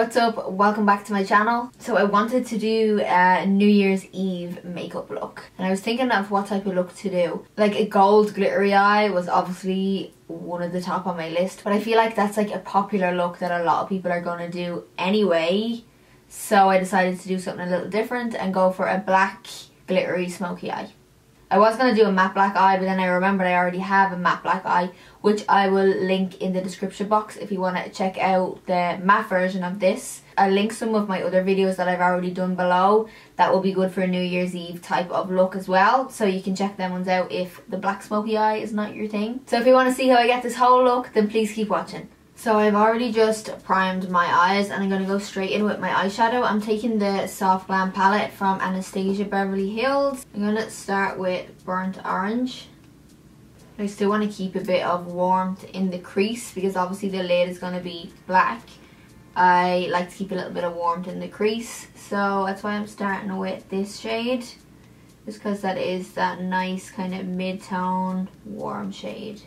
what's up? Welcome back to my channel. So I wanted to do a New Year's Eve makeup look, and I was thinking of what type of look to do. Like a gold glittery eye was obviously one of the top on my list, but I feel like that's like a popular look that a lot of people are gonna do anyway. So I decided to do something a little different and go for a black glittery smoky eye. I was going to do a matte black eye, but then I remembered I already have a matte black eye, which I will link in the description box if you want to check out the matte version of this. I'll link some of my other videos that I've already done below that will be good for a New Year's Eve type of look as well, so you can check them ones out if the black smoky eye is not your thing. So if you want to see how I get this whole look, then please keep watching. So I've already just primed my eyes and I'm going to go straight in with my eyeshadow. I'm taking the Soft Glam Palette from Anastasia Beverly Hills. I'm going to start with burnt orange. I still want to keep a bit of warmth in the crease because obviously the lid is going to be black. I like to keep a little bit of warmth in the crease, so that's why I'm starting with this shade. Just because that is that nice kind of mid-tone warm shade.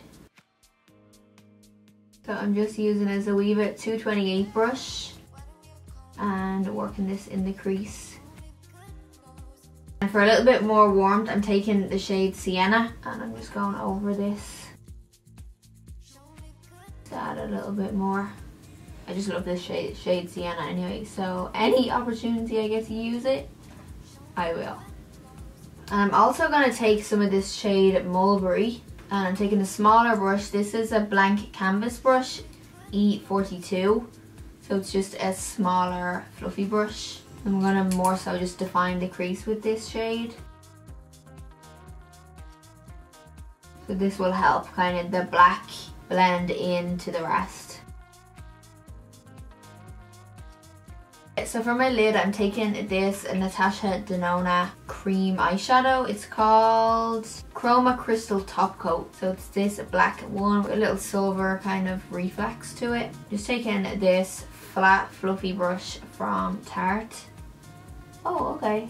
So I'm just using a Weaver 228 brush and working this in the crease. And for a little bit more warmth, I'm taking the shade Sienna and I'm just going over this. Just add a little bit more. I just love this shade Sienna anyway, so any opportunity I get to use it, I will. And I'm also going to take some of this shade Mulberry. And I'm taking a smaller brush. This is a Blank Canvas brush, E42. So it's just a smaller fluffy brush. I'm going to more so just define the crease with this shade. So this will help kind of the black blend into the rest. So for my lid, I'm taking this Natasha Denona cream eyeshadow. It's called Chroma Crystal Top Coat. So it's this black one with a little silver kind of reflex to it. Just taking this flat fluffy brush from Tarte. Oh, okay.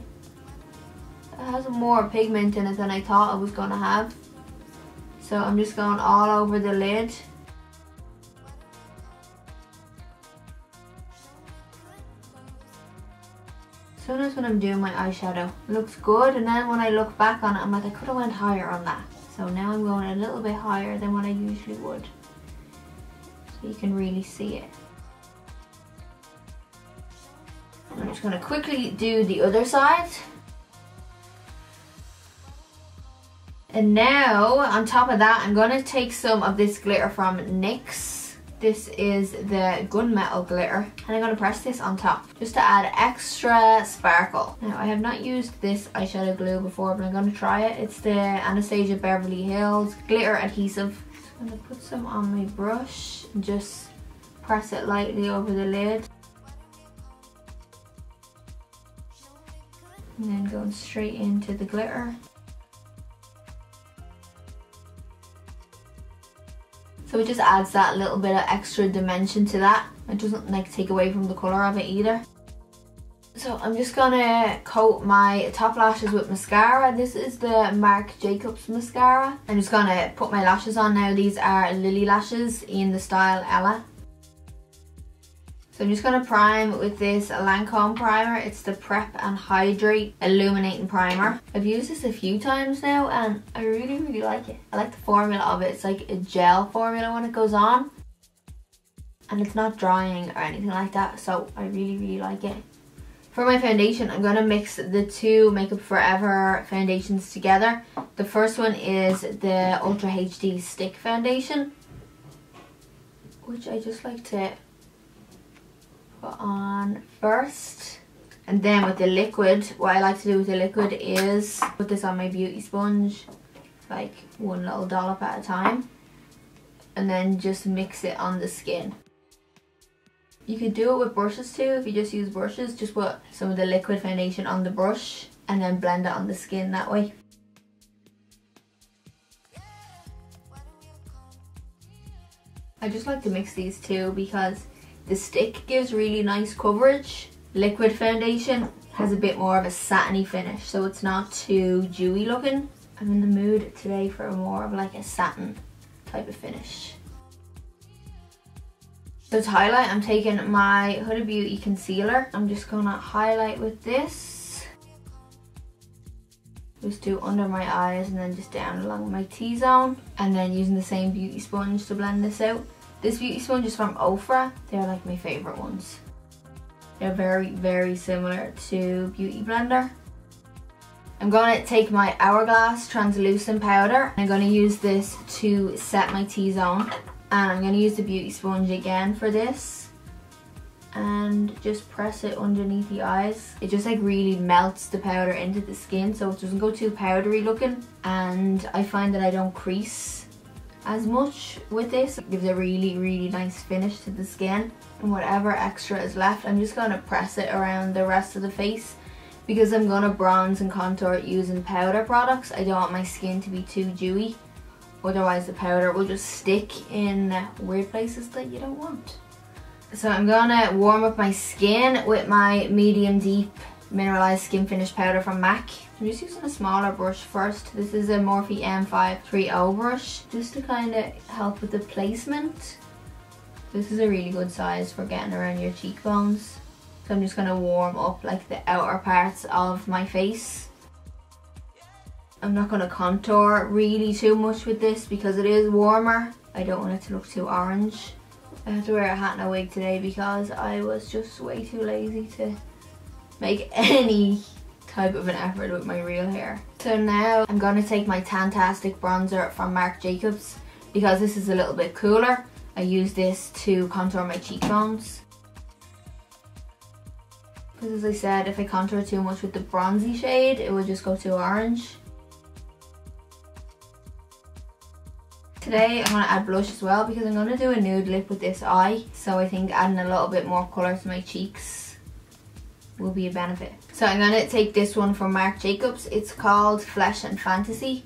It has more pigment in it than I thought it was going to have. So I'm just going all over the lid. So that's when I'm doing my eyeshadow. It looks good, and then when I look back on it, I'm like, I could have went higher on that. So now I'm going a little bit higher than what I usually would. So you can really see it. And I'm just going to quickly do the other side. And now, on top of that, I'm going to take some of this glitter from NYX. This is the gunmetal glitter, and I'm going to press this on top just to add extra sparkle. Now, I have not used this eyeshadow glue before, but I'm going to try it. It's the Anastasia Beverly Hills Glitter Adhesive. I'm going to put some on my brush and just press it lightly over the lid. And then going straight into the glitter. So it just adds that little bit of extra dimension to that. It doesn't like take away from the colour of it either. So I'm just gonna coat my top lashes with mascara. This is the Marc Jacobs mascara. I'm just gonna put my lashes on now. These are Lily lashes in the style Ella. So I'm just gonna prime with this Lancome primer. It's the Prep and Hydrate Illuminating Primer. I've used this a few times now and I really like it. I like the formula of it. It's like a gel formula when it goes on. And it's not drying or anything like that, so I really like it. For my foundation, I'm gonna mix the two Makeup Forever foundations together. The first one is the Ultra HD Stick Foundation, which I just like to on first, and then with the liquid, what I like to do with the liquid is put this on my beauty sponge, like one little dollop at a time, and then just mix it on the skin. You could do it with brushes too. If you just use brushes, just put some of the liquid foundation on the brush and then blend it on the skin that way. I just like to mix these two because the stick gives really nice coverage. Liquid foundation has a bit more of a satiny finish, so it's not too dewy looking. I'm in the mood today for more of like a satin type of finish. So to highlight, I'm taking my Huda Beauty concealer. I'm just gonna highlight with this. Just do under my eyes and then just down along my T-zone. And then using the same beauty sponge to blend this out. This beauty sponge is from Ofra. They're like my favorite ones. They're very, very similar to Beauty Blender. I'm going to take my Hourglass Translucent Powder. I'm going to use this to set my T-zone. And I'm going to use the beauty sponge again for this. And just press it underneath the eyes. It just like really melts the powder into the skin so it doesn't go too powdery looking. And I find that I don't crease as much with this. It gives a really, really nice finish to the skin. And whatever extra is left, I'm just going to press it around the rest of the face. Because I'm going to bronze and contour using powder products, I don't want my skin to be too dewy. Otherwise the powder will just stick in weird places that you don't want. So I'm going to warm up my skin with my medium deep Mineralized Skin Finish Powder from MAC. I'm just using a smaller brush first. This is a Morphe M530 brush, just to kind of help with the placement. This is a really good size for getting around your cheekbones. So I'm just going to warm up like the outer parts of my face. I'm not going to contour really too much with this because it is warmer. I don't want it to look too orange. I had to wear a hat and a wig today because I was just way too lazy to make any type of an effort with my real hair. So now I'm going to take my Tantastic Bronzer from Marc Jacobs because this is a little bit cooler. I use this to contour my cheekbones. As I said, if I contour too much with the bronzy shade, it will just go too orange. Today I'm going to add blush as well because I'm going to do a nude lip with this eye. So I think adding a little bit more colour to my cheeks will be a benefit. So I'm going to take this one from Marc Jacobs. It's called Flesh and Fantasy.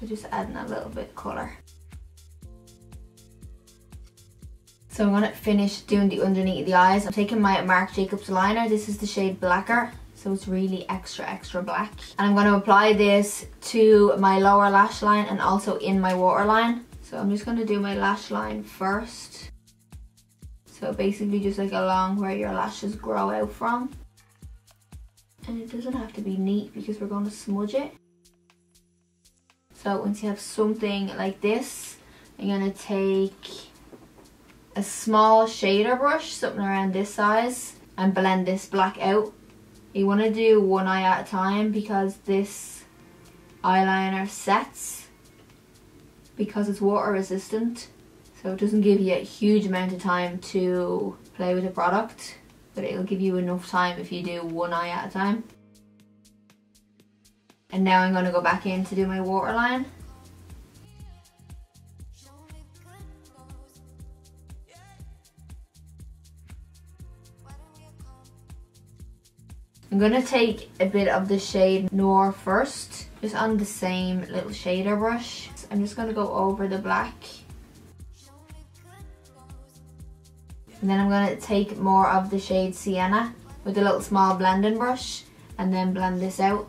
So just adding a little bit of colour. So I'm going to finish doing the underneath of the eyes. I'm taking my Marc Jacobs liner. This is the shade Blacquer. So it's really extra, extra black. And I'm going to apply this to my lower lash line and also in my waterline. So I'm just going to do my lash line first. So basically just like along where your lashes grow out from. And it doesn't have to be neat because we're going to smudge it. So once you have something like this, I'm going to take a small shader brush, something around this size, and blend this black out. You want to do one eye at a time because this eyeliner sets because it's water resistant, so it doesn't give you a huge amount of time to play with the product, but it'll give you enough time if you do one eye at a time. And now I'm going to go back in to do my waterline. I'm going to take a bit of the shade Noir first, just on the same little shader brush. So I'm just going to go over the black. And then I'm going to take more of the shade Sienna with a little small blending brush and then blend this out.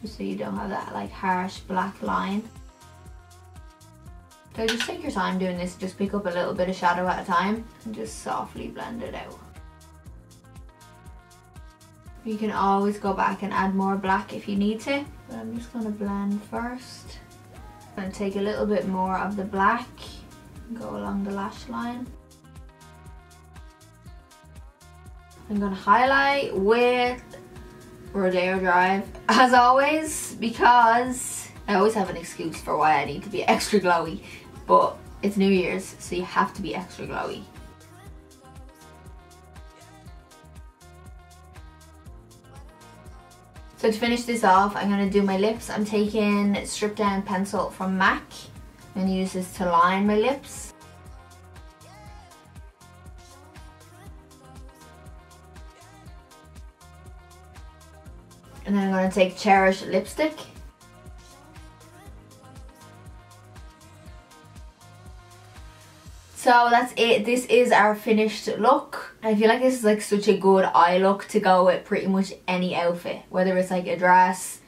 Just so you don't have that like harsh black line. So just take your time doing this, just pick up a little bit of shadow at a time and just softly blend it out. You can always go back and add more black if you need to. But I'm just going to blend first. I'm going to take a little bit more of the black and go along the lash line. I'm going to highlight with Rodeo Drive, as always, because I always have an excuse for why I need to be extra glowy. But it's New Year's, so you have to be extra glowy. So to finish this off, I'm going to do my lips. I'm taking Strip Down Pencil from MAC. I'm going to use this to line my lips. And then I'm going to take Cherish Lipstick. So that's it, this is our finished look. I feel like this is like such a good eye look to go with pretty much any outfit. Whether it's like a dress,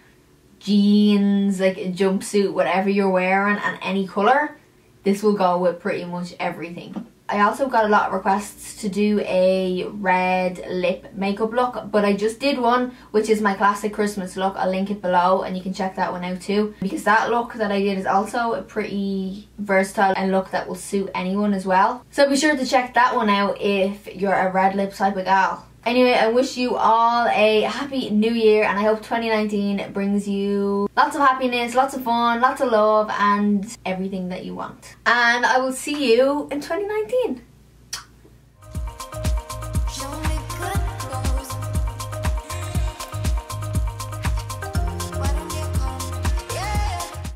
jeans, like a jumpsuit, whatever you're wearing and any colour. this will go with pretty much everything. I also got a lot of requests to do a red lip makeup look, but I just did one, which is my classic Christmas look. I'll link it below and you can check that one out too, because that look that I did is also a pretty versatile and look that will suit anyone as well. So be sure to check that one out if you're a red lip type of gal. Anyway, I wish you all a happy new year, and I hope 2019 brings you lots of happiness, lots of fun, lots of love, and everything that you want. And I will see you in 2019.